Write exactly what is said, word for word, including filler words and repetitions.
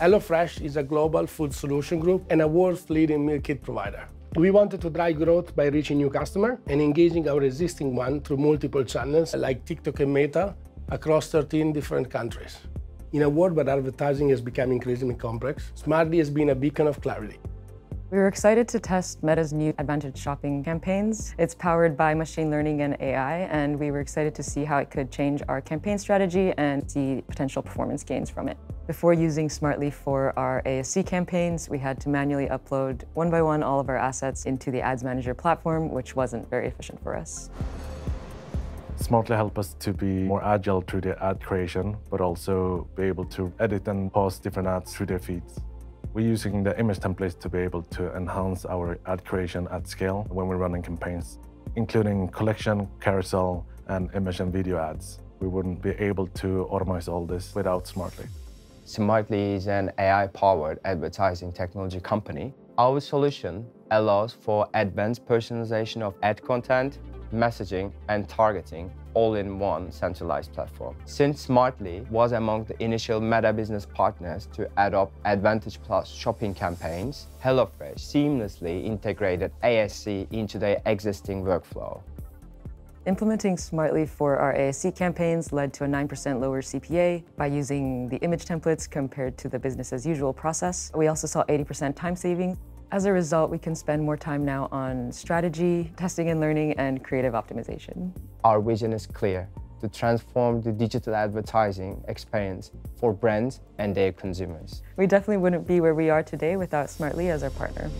HelloFresh is a global food solution group and a world-leading meal kit provider. We wanted to drive growth by reaching new customers and engaging our existing one through multiple channels like TikTok and Meta across thirteen different countries. In a world where advertising has become increasingly complex, Smartly has been a beacon of clarity. We were excited to test Meta's new Advantage shopping campaigns. It's powered by machine learning and A I, and we were excited to see how it could change our campaign strategy and see potential performance gains from it. Before using Smartly for our A S C campaigns, we had to manually upload one by one all of our assets into the Ads Manager platform, which wasn't very efficient for us. Smartly helped us to be more agile through the ad creation, but also be able to edit and pause different ads through their feeds. We're using the image templates to be able to enhance our ad creation at scale when we're running campaigns, including collection, carousel, and image and video ads. We wouldn't be able to automate all this without Smartly. Smartly is an A I-powered advertising technology company. Our solution allows for advanced personalization of ad content, messaging and targeting all in one centralized platform. Since Smartly was among the initial Meta business partners to adopt Advantage Plus shopping campaigns, HelloFresh seamlessly integrated A S C into their existing workflow. Implementing Smartly for our A S C campaigns led to a nine percent lower C P A by using the image templates compared to the business as usual process. We also saw eighty percent time savings. As a result, we can spend more time now on strategy, testing and learning, and creative optimization. Our vision is clear: to transform the digital advertising experience for brands and their consumers. We definitely wouldn't be where we are today without Smartly as our partner.